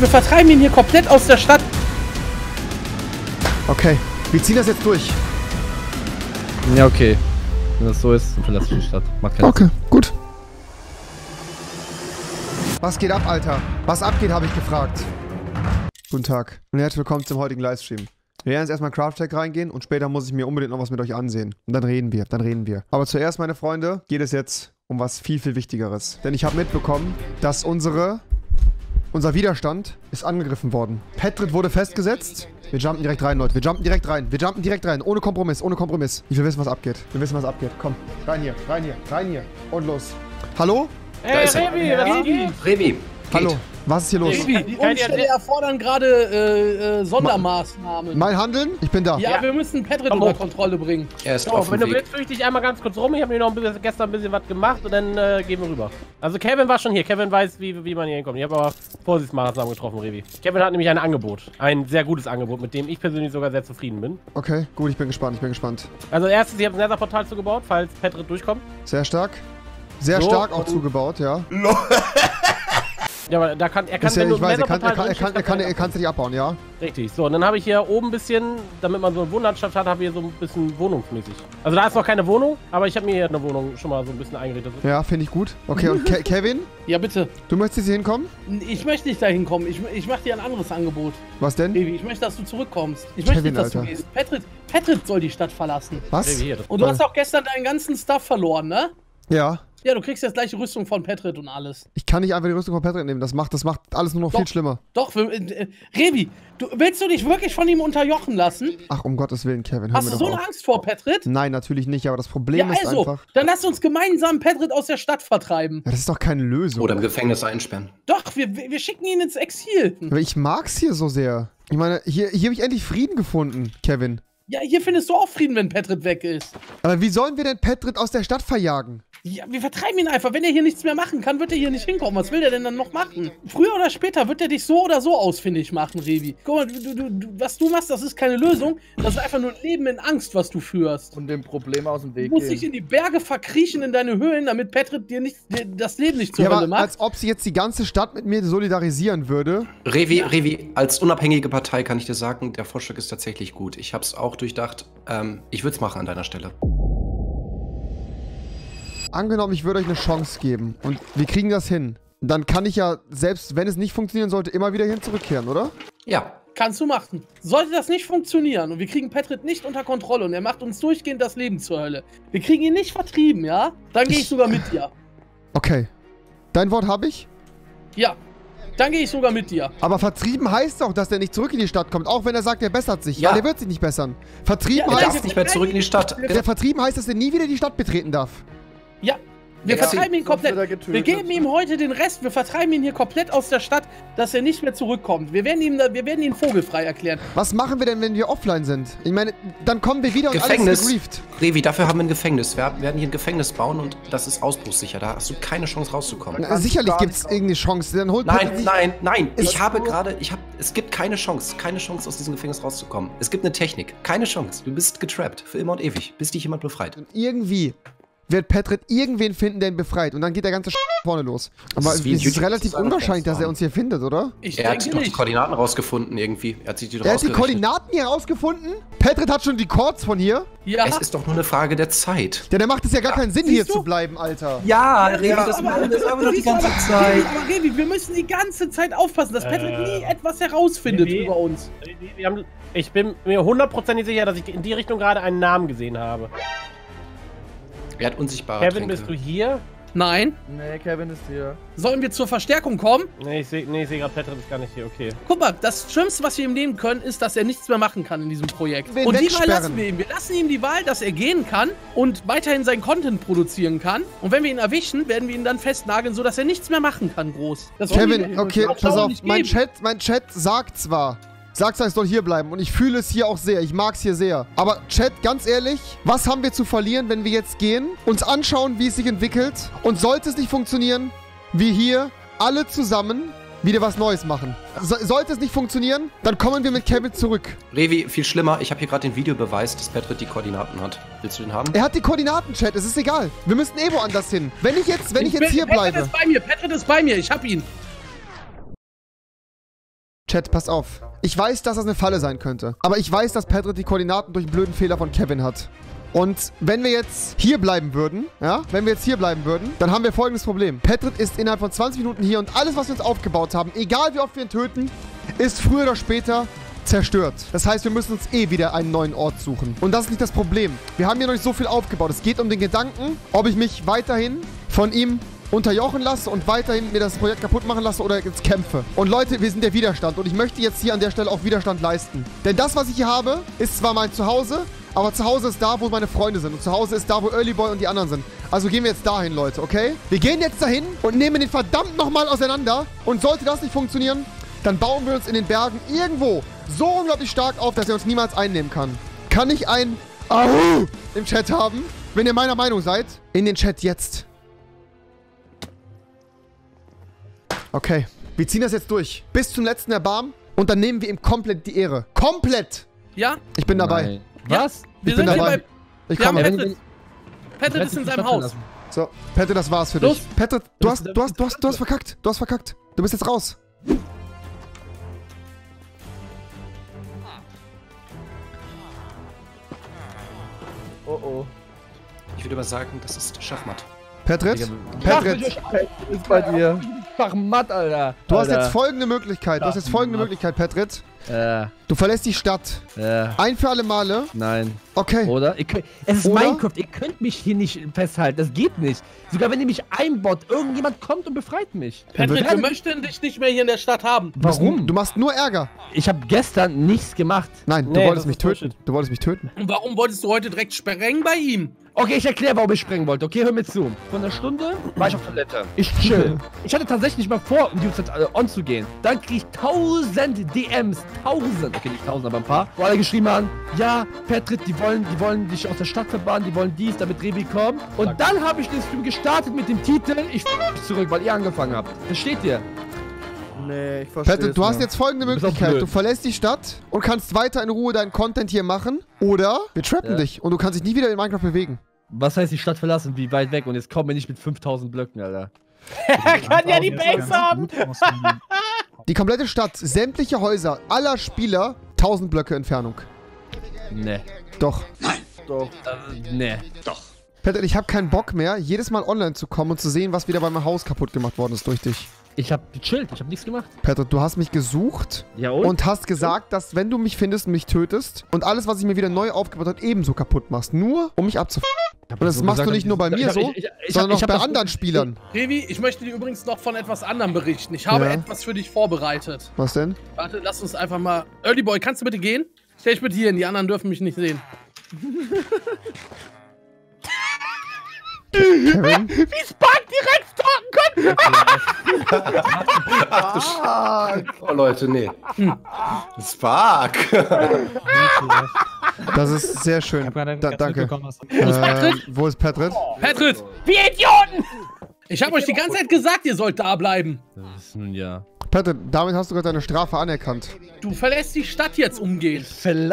Wir vertreiben ihn hier komplett aus der Stadt. Okay, wir ziehen das jetzt durch. Ja, okay. Wenn das so ist, dann verlassen wir die Stadt. Macht keinen Sinn. Okay, gut. Was geht ab, Alter? Was abgeht, habe ich gefragt. Guten Tag und herzlich willkommen zum heutigen Livestream. Wir werden jetzt erstmal in CraftTech reingehen und später muss ich mir unbedingt noch was mit euch ansehen. Und dann reden wir, Aber zuerst, meine Freunde, geht es jetzt um was viel, viel Wichtigeres. Denn ich habe mitbekommen, dass unser Widerstand ist angegriffen worden. Petrit wurde festgesetzt. Wir jumpen direkt rein, Leute. Ohne Kompromiss, Ich will wissen, was abgeht. Komm, rein hier, und los. Hallo? Hey, Rewi, was geht? Rewi, hallo. Was ist hier los? Die Umstände erfordern gerade Sondermaßnahmen. Mein Handeln? Ich bin da. Ja, wir müssen Petrit unter Kontrolle bringen. Er ist auf dem Weg. Wenn du willst, fühl dich einmal ganz kurz rum. Ich habe hier noch gestern ein bisschen was gemacht und dann gehen wir rüber. Also Kevin war schon hier. Kevin weiß, wie man hier hinkommt. Ich habe aber Vorsichtsmaßnahmen getroffen, Rewi. Kevin hat nämlich ein Angebot. Ein sehr gutes Angebot, mit dem ich persönlich sogar sehr zufrieden bin. Okay, gut. Ich bin gespannt. Also erstens, ich habe ein Netherportal zugebaut, falls Petrit durchkommt. Sehr stark. Sehr stark auch zugebaut, ja. Ja, aber da kann, er kann es nicht abbauen, ja? Richtig, so, und dann habe ich hier oben ein bisschen, damit man so eine Wohnlandschaft hat, habe ich hier so ein bisschen wohnungsmäßig. Also da ist noch keine Wohnung, aber ich habe mir hier eine Wohnung schon mal so ein bisschen eingerichtet. Ja, finde ich gut. Okay, und Kevin? Ja, bitte. Du möchtest hier hinkommen? Ich möchte nicht da hinkommen, ich mache dir ein anderes Angebot. Was denn? Baby, ich möchte, dass du zurückkommst. Ich möchte nicht, dass du gehst. Petrit soll die Stadt verlassen. Was? Und du hast auch gestern deinen ganzen Stuff verloren, ne? Ja. Ja, du kriegst jetzt gleich die Rüstung von Petrit und alles. Ich kann nicht einfach die Rüstung von Petrit nehmen. Das macht alles nur noch viel schlimmer. Doch, Rewi, willst du dich wirklich von ihm unterjochen lassen? Ach, um Gottes Willen, Kevin. Hast du so eine Angst vor Petrit? Nein, natürlich nicht. Aber das Problem ist einfach... Dann lass uns gemeinsam Petrit aus der Stadt vertreiben. Ja, das ist doch keine Lösung. Oder im Gefängnis einsperren. Doch, wir schicken ihn ins Exil. Aber ich mag's hier so sehr. Ich meine, hier habe ich endlich Frieden gefunden, Kevin. Ja, hier findest du auch Frieden, wenn Petrit weg ist. Aber wie sollen wir denn Petrit aus der Stadt verjagen? Ja, wir vertreiben ihn einfach. Wenn er hier nichts mehr machen kann, wird er hier nicht hinkommen. Was will der denn dann noch machen? Früher oder später wird er dich so oder so ausfindig machen, Rewi. Guck mal, was du machst, das ist keine Lösung. Das ist einfach nur ein Leben in Angst, was du führst. Und dem Problem aus dem Weg gehen. Du musst dich in die Berge verkriechen, in deine Höhlen, damit Petrit dir nicht, das Leben nicht zur Hölle macht. Als ob sie jetzt die ganze Stadt mit mir solidarisieren würde. Rewi, als unabhängige Partei kann ich dir sagen, der Vorschlag ist tatsächlich gut. Ich hab's auch durchdacht. Ich würde es machen an deiner Stelle. Angenommen, ich würde euch eine Chance geben und wir kriegen das hin. Dann kann ich ja, selbst wenn es nicht funktionieren sollte, immer wieder hin zurückkehren, oder? Ja. Kannst du machen. Sollte das nicht funktionieren und wir kriegen Petrit nicht unter Kontrolle und er macht uns durchgehend das Leben zur Hölle. Wir kriegen ihn nicht vertrieben, ja? Dann gehe ich sogar mit dir. Okay. Dein Wort habe ich? Ja. Dann gehe ich sogar mit dir. Aber vertrieben heißt doch, dass er nicht zurück in die Stadt kommt. Auch wenn er sagt, er bessert sich. Ja. Weil er wird sich nicht bessern. Vertrieben heißt... Er darf nicht mehr zurück in die Stadt. Der vertrieben heißt, dass er nie wieder die Stadt betreten darf. Ja, wir vertreiben ihn komplett. Wir geben ihm heute den Rest. Wir vertreiben ihn hier komplett aus der Stadt, dass er nicht mehr zurückkommt. Wir werden ihn vogelfrei erklären. Was machen wir denn, wenn wir offline sind? Ich meine, dann kommen wir wieder und alles ist gegrieft. Rewi, dafür haben wir ein Gefängnis. Wir werden hier ein Gefängnis bauen und das ist ausbruchssicher. Da hast du keine Chance rauszukommen. Na, sicherlich gibt es irgendeine Chance. Dann holt nein. Es gibt keine Chance. Keine Chance, aus diesem Gefängnis rauszukommen. Es gibt eine Technik. Keine Chance. Du bist getrappt. Für immer und ewig. Bis dich jemand befreit. Und irgendwie... wird Petrit irgendwen finden, der ihn befreit. Und dann geht der ganze vorne los. Aber es ist relativ unwahrscheinlich, dass er uns hier findet, oder? Er hat doch die Koordinaten rausgefunden irgendwie. Er hat die Koordinaten hier rausgefunden? Petrit hat schon die Chords von hier? Ja. Es ist doch nur eine Frage der Zeit. Ja, dann macht es ja gar keinen Sinn, hier zu bleiben, Alter. Ja, Rewi, das machen wir doch die ganze Zeit. Aber Rewi, wir müssen die ganze Zeit aufpassen, dass Petrit nie etwas herausfindet über uns. Ich bin mir hundertprozentig sicher, dass ich in die Richtung gerade einen Namen gesehen habe. Er hat unsichtbare Kevin, Tränke. Bist du hier? Nein. Nee, Kevin ist hier. Sollen wir zur Verstärkung kommen? Nee, ich seh gerade, Petrit ist gar nicht hier, okay. Guck mal, das Schlimmste, was wir ihm nehmen können, ist, dass er nichts mehr machen kann in diesem Projekt. Und die Wahl lassen wir ihm. Wir lassen ihm die Wahl, dass er gehen kann und weiterhin seinen Content produzieren kann. Und wenn wir ihn erwischen, werden wir ihn dann festnageln, sodass er nichts mehr machen kann, groß. Das Kevin, okay, pass auf, mein Chat sagt zwar... Sag's, es soll hier bleiben und ich fühle es hier auch sehr. Ich mag's hier sehr. Aber Chat, ganz ehrlich, was haben wir zu verlieren, wenn wir jetzt gehen, uns anschauen, wie es sich entwickelt und sollte es nicht funktionieren, wir hier alle zusammen wieder was Neues machen. Sollte es nicht funktionieren, dann kommen wir mit Kevin zurück. Rewi, viel schlimmer, ich habe hier gerade den Videobeweis, dass Petrit die Koordinaten hat. Willst du den haben? Er hat die Koordinaten, Chat, es ist egal. Wir müssen woanders hin. Wenn ich jetzt hier bleibe. Petrit ist bei mir, ich hab ihn. Chat, pass auf. Ich weiß, dass das eine Falle sein könnte. Aber ich weiß, dass Petrit die Koordinaten durch einen blöden Fehler von Kevin hat. Und wenn wir jetzt hier bleiben würden, ja, dann haben wir folgendes Problem. Petrit ist innerhalb von 20 Minuten hier und alles, was wir uns aufgebaut haben, egal wie oft wir ihn töten, ist früher oder später zerstört. Das heißt, wir müssen uns eh wieder einen neuen Ort suchen. Und das ist nicht das Problem. Wir haben hier noch nicht so viel aufgebaut. Es geht um den Gedanken, ob ich mich weiterhin von ihm unterjochen lasse und weiterhin mir das Projekt kaputt machen lasse oder jetzt kämpfe. Und Leute, wir sind der Widerstand und ich möchte jetzt hier an der Stelle auch Widerstand leisten. Denn das, was ich hier habe, ist zwar mein Zuhause, aber Zuhause ist da, wo meine Freunde sind. Und Zuhause ist da, wo Earlyboy und die anderen sind. Also gehen wir jetzt dahin, Leute, okay? Wir gehen jetzt dahin und nehmen den verdammt nochmal auseinander. Und sollte das nicht funktionieren, dann bauen wir uns in den Bergen irgendwo so unglaublich stark auf, dass er uns niemals einnehmen kann. Kann ich ein Ahu im Chat haben, wenn ihr meiner Meinung seid? In den Chat jetzt. Okay, wir ziehen das jetzt durch. Bis zum letzten Erbarmen und dann nehmen wir ihm komplett die Ehre. Komplett! Ja? Ich bin dabei. Nein. Was? Wir sind dabei. Ich komme. Petrit ist in seinem Haus. Lassen. So, Petrit, das war's für dich. Petrit, du hast verkackt. Du hast verkackt. Du bist jetzt raus. Oh oh. Ich würde aber sagen, das ist Schachmatt. Petrit? Petrit ist bei dir. Schachmatt, Alter. Du hast jetzt folgende Möglichkeit. Petrit. Du verlässt die Stadt. Ein für alle Male. Nein. Okay. Oder? Es ist Minecraft. Ihr könnt mich hier nicht festhalten. Das geht nicht. Sogar wenn ihr mich einbaut, irgendjemand kommt und befreit mich. Petrit, wir möchten dich nicht mehr hier in der Stadt haben. Warum? Du machst nur Ärger. Ich habe gestern nichts gemacht. Nein, du wolltest mich töten. Du wolltest mich töten. Und warum wolltest du heute direkt sprengen bei ihm? Okay, ich erkläre, warum ich sprengen wollte. Okay, hör mir zu. Vor einer Stunde war ich auf Toilette. Ich chill. Ich hatte tatsächlich nicht mal vor, um die Uhrzeit on zu gehen. Dann krieg ich 1000 DMs. 1000. Okay, nicht 1000, aber ein paar. Wo alle geschrieben haben, ja, Petrit, die wollen dich aus der Stadt verbannen, die wollen dies, damit Rewi kommt. Und dann habe ich den Stream gestartet mit dem Titel, ich f*** zurück, weil ihr angefangen habt. Versteht ihr? Nee, ich verstehe. Petrit, du hast jetzt folgende Möglichkeit. Du verlässt die Stadt und kannst weiter in Ruhe deinen Content hier machen. Oder wir trappen dich und du kannst dich nie wieder in Minecraft bewegen. Was heißt die Stadt verlassen? Wie weit weg? Und jetzt kommen wir nicht mit 5000 Blöcken, Alter. Er kann ja die Base haben! Die komplette Stadt, sämtliche Häuser aller Spieler, 1000 Blöcke Entfernung. Nee. Doch. Nein. Doch. Nee. Doch. Petrit, ich habe keinen Bock mehr, jedes Mal online zu kommen und zu sehen, was wieder bei meinem Haus kaputt gemacht worden ist durch dich. Ich habe gechillt, ich habe nichts gemacht. Petrit, du hast mich gesucht und hast gesagt, dass wenn du mich findest und mich tötest und alles, was ich mir wieder neu aufgebaut habe, ebenso kaputt machst. Nur, um mich abzufangen. Und das machst du nicht nur bei mir so, sondern auch bei anderen Spielern. Rewi, ich möchte dir übrigens noch von etwas anderem berichten. Ich habe etwas für dich vorbereitet. Was denn? Warte, lass uns einfach mal... Earlyboy, kannst du bitte gehen? Stell dich bitte hier hin, die anderen dürfen mich nicht sehen. Kevin? Wie Spark direkt stalken können! Ach du Scheiße. Oh Leute, nee. Spark! Das ist sehr schön. Danke. Wo ist Petrit? Petrit! Wir Idioten! Ich hab euch die ganze Zeit gesagt, ihr sollt da bleiben. Das ist nun ja. Petrit, damit hast du gerade deine Strafe anerkannt. Du verlässt die Stadt jetzt umgehend.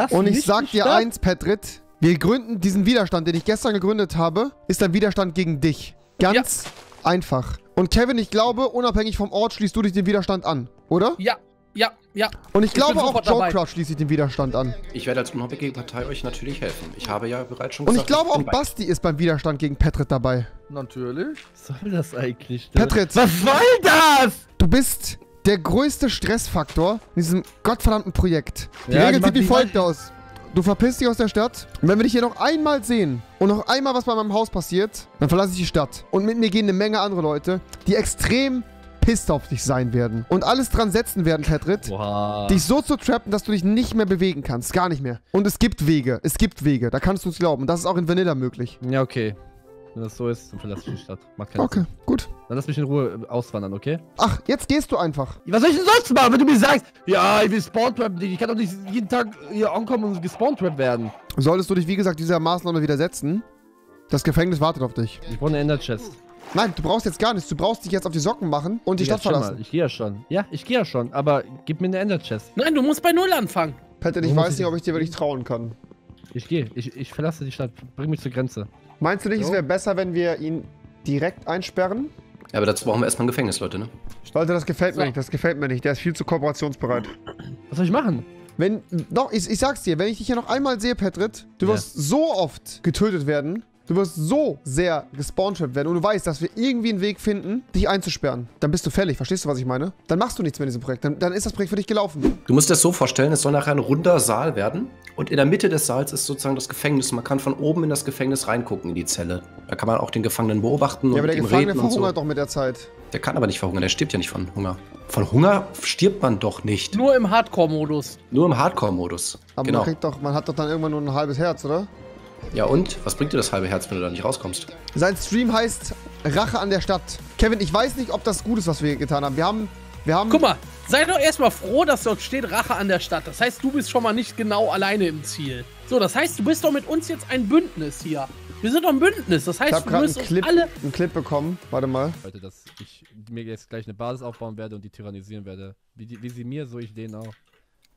Und ich sag dir eins, Petrit. Wir gründen diesen Widerstand, den ich gestern gegründet habe, ist ein Widerstand gegen dich. Ganz einfach. Und Kevin, ich glaube, unabhängig vom Ort schließt du dich dem Widerstand an, oder? Ja, ja, ja. Und ich glaube auch, Joe Crush schließt sich dem Widerstand an. Ich werde als unabhängige Partei euch natürlich helfen. Ich habe ja bereits schon gesagt... Und ich glaube auch, Basti ist beim Widerstand gegen Petrit dabei. Natürlich. Was soll das eigentlich denn? Petrit! Was soll das? Du bist der größte Stressfaktor in diesem gottverdammten Projekt. Die Regel sieht wie folgt aus. Du verpisst dich aus der Stadt. Und wenn wir dich hier noch einmal sehen und noch einmal was bei meinem Haus passiert, dann verlasse ich die Stadt. Und mit mir gehen eine Menge andere Leute, die extrem pissed auf dich sein werden. Und alles dran setzen werden, Petrit, dich so zu trappen, dass du dich nicht mehr bewegen kannst. Gar nicht mehr. Und es gibt Wege. Es gibt Wege. Da kannst du es glauben. Das ist auch in Vanilla möglich. Ja, okay. Wenn das so ist, dann verlasse ich die Stadt. Macht keinen Sinn. Gut. Dann lass mich in Ruhe auswandern, okay? Ach, jetzt gehst du einfach. Was soll ich denn sonst machen, wenn du mir sagst, ja, ich will spawn-trappen, ich kann doch nicht jeden Tag hier ankommen und gespawn-trappen werden. Solltest du dich, wie gesagt, dieser Maßnahme widersetzen, das Gefängnis wartet auf dich. Ich brauche eine Ender-Chest. Nein, du brauchst jetzt gar nichts. Du brauchst dich jetzt auf die Socken machen und die Stadt verlassen. Ich gehe ja schon. Ja, ich gehe ja schon, aber gib mir eine Ender-Chest. Nein, du musst bei Null anfangen. Peter, ich weiß nicht, ob ich dir wirklich trauen kann. Ich gehe. Ich verlasse die Stadt. Bring mich zur Grenze. Meinst du nicht, es wäre besser, wenn wir ihn direkt einsperren? Ja, aber dazu brauchen wir erstmal ein Gefängnis, Leute, ne? Leute, das gefällt mir nicht, das gefällt mir nicht. Der ist viel zu kooperationsbereit. Was soll ich machen? Wenn, doch, ich sag's dir, wenn ich dich hier noch einmal sehe, Petrit, du wirst so oft getötet werden, du wirst so sehr gespawntrapped werden und du weißt, dass wir irgendwie einen Weg finden, dich einzusperren. Dann bist du fällig, verstehst du, was ich meine? Dann machst du nichts mehr in diesem Projekt, dann ist das Projekt für dich gelaufen. Du musst dir das so vorstellen, es soll nachher ein runder Saal werden und in der Mitte des Saals ist sozusagen das Gefängnis. Man kann von oben in das Gefängnis reingucken, in die Zelle. Da kann man auch den Gefangenen beobachten und reden. Ja, aber der Gefangene verhungert doch mit der Zeit. Der kann aber nicht verhungern, der stirbt ja nicht von Hunger. Von Hunger stirbt man doch nicht. Nur im Hardcore-Modus. Nur im Hardcore-Modus, aber genau. Man hat doch dann irgendwann nur ein halbes Herz, oder? Ja und? Was bringt dir das halbe Herz, wenn du da nicht rauskommst? Sein Stream heißt Rache an der Stadt. Kevin, ich weiß nicht, ob das gut ist, was wir getan haben. Wir haben... Guck mal, sei doch erstmal froh, dass dort steht Rache an der Stadt. Das heißt, du bist schon mal nicht genau alleine im Ziel. So, das heißt, du bist doch mit uns jetzt ein Bündnis hier. Wir sind doch ein Bündnis, das heißt, wir müssen einen Clip bekommen, warte mal. Leute, dass ich mir jetzt gleich eine Basis aufbauen werde und die tyrannisieren werde. Wie sie mir, so ich denen auch.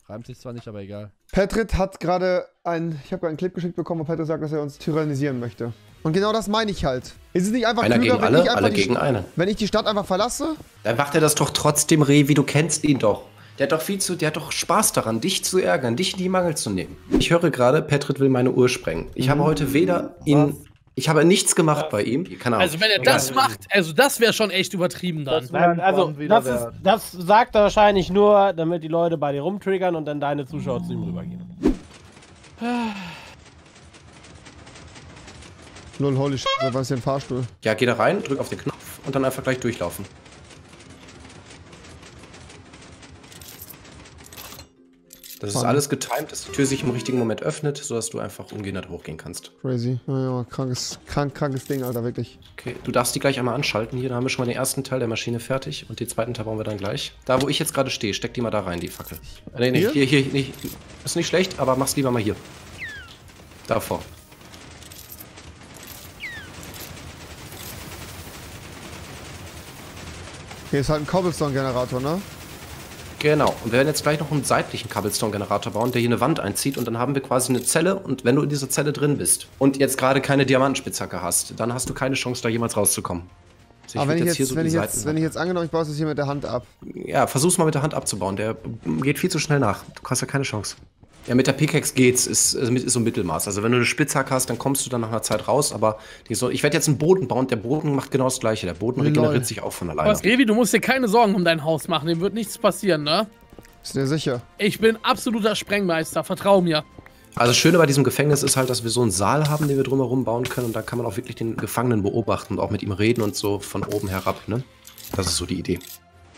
Reimt sich zwar nicht, aber egal. Petrit hat gerade ich habe gerade einen Clip geschickt bekommen, wo Petrit sagt, dass er uns tyrannisieren möchte. Und genau das meine ich halt. Ist es nicht einfach klüger, gegen alle gegen einen. Wenn ich die Stadt einfach verlasse? Dann macht er das doch trotzdem, Rewi, du kennst ihn doch. Der hat doch Spaß daran, dich zu ärgern, dich in die Mangel zu nehmen. Ich höre gerade, Petrit will meine Uhr sprengen. Ich habe heute weder ich habe nichts gemacht bei ihm. Keine Ahnung. Also wenn er das macht, also das wäre schon echt übertrieben dann. Das sagt er wahrscheinlich nur, damit die Leute bei dir rumtriggern und dann deine Zuschauer zu ihm rübergehen. Lol, holy shit, da war es ja ein Fahrstuhl. Ja, geh da rein, drück auf den Knopf und dann einfach gleich durchlaufen. Das ist alles getimed, dass die Tür sich im richtigen Moment öffnet, sodass du einfach umgehend hochgehen kannst. Crazy. Ja, krankes Ding, Alter, wirklich. Okay, du darfst die gleich einmal anschalten. Hier, da haben wir schon mal den ersten Teil der Maschine fertig und den zweiten Teil brauchen wir dann gleich. Da, wo ich jetzt gerade stehe, steck die mal da rein, die Fackel. Nee, nee, hier, nicht. Ist nicht schlecht, aber mach's lieber mal hier. Davor. Hier ist halt ein Cobblestone-Generator, ne? Genau, und wir werden jetzt gleich noch einen seitlichen Cobblestone-Generator bauen, der hier eine Wand einzieht und dann haben wir quasi eine Zelle und wenn du in dieser Zelle drin bist und jetzt gerade keine Diamantenspitzhacke hast, dann hast du keine Chance, da jemals rauszukommen. Also aber wenn ich jetzt angenommen, ich baue es hier mit der Hand ab. Ja, versuch's mal mit der Hand abzubauen, der geht viel zu schnell nach, du hast ja keine Chance. Ja, mit der Pickaxe geht's, ist so ein Mittelmaß. Also wenn du eine Spitzhacke hast, dann kommst du dann nach einer Zeit raus, aber ich werde jetzt einen Boden bauen, der Boden macht genau das Gleiche. Der Boden regeneriert sich auch von alleine. Was, Rewi, du musst dir keine Sorgen um dein Haus machen, dem wird nichts passieren, ne? Bist du dir sicher? Ich bin absoluter Sprengmeister, vertrau mir. Also das Schöne bei diesem Gefängnis ist halt, dass wir so einen Saal haben, den wir drumherum bauen können und da kann man auch wirklich den Gefangenen beobachten und auch mit ihm reden und so von oben herab, ne? Das ist so die Idee.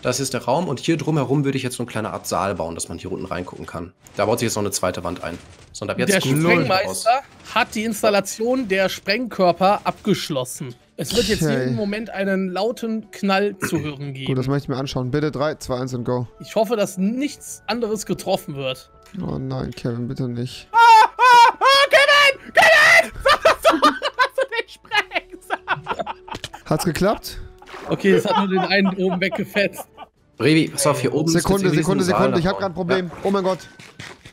Das ist der Raum und hier drumherum würde ich jetzt so eine kleine Art Saal bauen, dass man hier unten reingucken kann. Da baut sich jetzt noch eine zweite Wand ein. So, und ab jetzt der Sprengmeister hat die Installation der Sprengkörper abgeschlossen. Es wird jetzt jeden Moment einen lauten Knall zu hören geben. Gut, das möchte ich mir anschauen. Bitte 3, 2, 1 und go. Ich hoffe, dass nichts anderes getroffen wird. Oh nein, Kevin, bitte nicht. Kevin! Kevin! Hat's geklappt? Okay, es hat nur den einen oben weggefetzt. Rewi, pass auf, hier oben Sekunde, ich hab grad ein Problem. Ja. Oh mein Gott.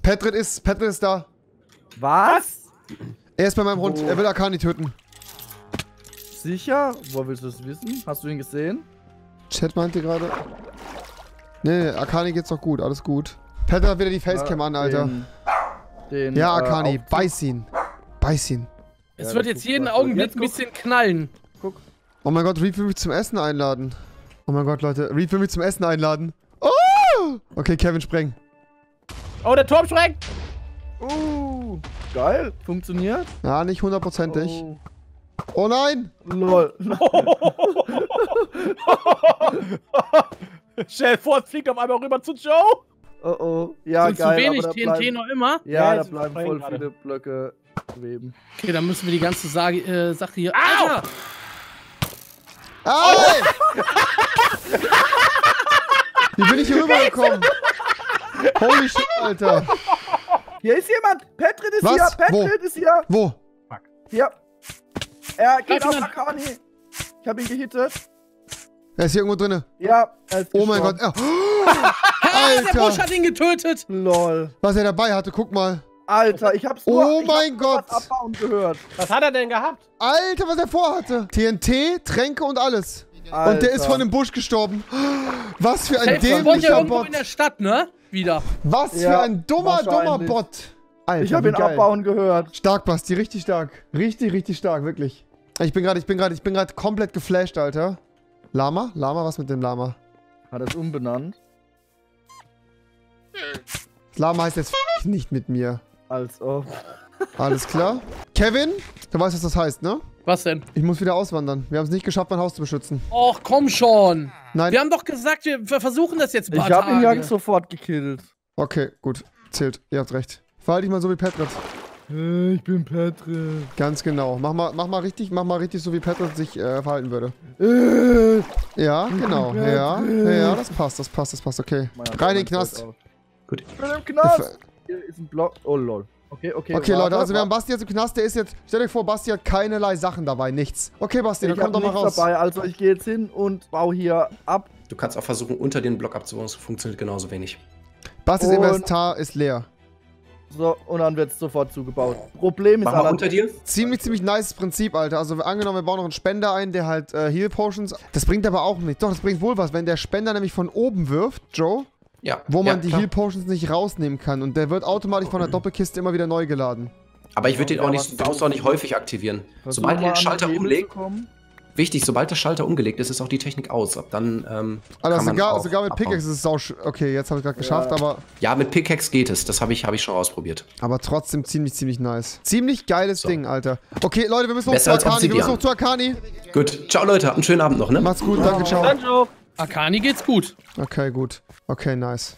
Petrit ist da. Was? Er ist bei meinem Hund, er will Arkani töten. Sicher? Woher willst du das wissen? Hast du ihn gesehen? Chat meinte gerade. Nee, Arkani geht's doch gut, alles gut. Petrit hat wieder die Facecam an, Alter. Ja, Arkani, beiß ihn. Es wird jetzt jeden Augenblick ein bisschen knallen. Guck. Oh mein Gott, Reed will mich zum Essen einladen. Oh mein Gott, Leute, Reed will mich zum Essen einladen. Oh! Okay, Kevin, spreng. Oh, der Turm sprengt! Geil, funktioniert. Ja, nicht hundertprozentig. Oh nein! Lol. Shellford fliegt auf einmal rüber zu Joe. Oh oh, ja, sind geil. Zu wenig aber da TNT noch immer? Ja, da bleiben voll viele Blöcke schweben. Okay, dann müssen wir die ganze Sache hier... Alter! Ah, oh. Wie bin ich hier rübergekommen? Holy shit, Alter. Hier ist jemand. Petrit ist hier. Petrit ist hier. Wo? Fuck. Hier. Er geht auf Arkani. Ich hab ihn gehittet. Er ist hier irgendwo drinne. Ja. Er ist mein Gott. Alter. Der Busch hat ihn getötet. Lol. Was er dabei hatte, guck mal. Alter, ich hab's nur abbauen gehört. Was hat er denn gehabt? Alter, was er vorhatte. TNT, Tränke und alles. Alter. Und der ist von dem Busch gestorben. Was für ein dämlicher Bot. In der Stadt, ne? Wieder. Was für ein dummer Bot. Alter, ich habe ihn abbauen gehört. Stark, Basti, richtig stark. Richtig, richtig stark, wirklich. Ich bin gerade komplett geflasht, Alter. Lama? Lama, was mit dem Lama? Hat er es umbenannt? Lama heißt jetzt nicht mit mir. Als ob. Alles klar. Kevin, du weißt, was das heißt, ne? Was denn? Ich muss wieder auswandern. Wir haben es nicht geschafft, mein Haus zu beschützen. Och, komm schon. Nein. Wir haben doch gesagt, wir versuchen das jetzt bald. Ich habe ihn ja sofort gekillt. Okay, gut. Zählt. Ihr habt recht. Verhalte dich mal so wie Petrit. Ich bin Petrit. Ganz genau. Mach mal richtig so wie Petrit sich verhalten würde. Ja, genau. Ja, ja, das passt. Okay. Rein in den Knast. Gut. Ich bin im Knast. Hier ist ein Block. Oh, lol. Okay, Leute, also wir haben Basti jetzt im Knast, der ist jetzt, stell dir vor, Basti hat keinerlei Sachen dabei, nichts. Okay, Basti, dann komm doch mal raus. Dabei, also ich gehe jetzt hin und baue hier ab. Du kannst auch versuchen, unter den Block abzubauen, es funktioniert genauso wenig. Bastis Inventar ist leer. So, und dann wird es sofort zugebaut. Problem ist aber unter dir. Ziemlich nices Prinzip, Alter. Also angenommen, wir bauen noch einen Spender ein, der halt Heal Potions, das bringt aber auch nichts. Doch, das bringt wohl was, wenn der Spender nämlich von oben wirft, Joe. Ja, wo man die Heal Potions nicht rausnehmen kann. Und der wird automatisch von der Doppelkiste immer wieder neu geladen. Aber ich würde den auch nicht, du musst auch nicht häufig aktivieren. Sobald der Schalter umlegt, sobald der Schalter umgelegt ist, ist auch die Technik aus. Ab dann kann man auch sogar mit Pickaxe ist es auch... Okay, jetzt habe ich gerade geschafft, aber... Ja, mit Pickaxe geht es. Das habe ich schon ausprobiert. Aber trotzdem ziemlich nice. Ziemlich geiles Ding, Alter. Okay, Leute, wir müssen hoch zu Arkani. Gut, ciao Leute, habt einen schönen Abend noch, ne? Macht's gut, danke, ciao. Arkani geht's gut. Okay, nice.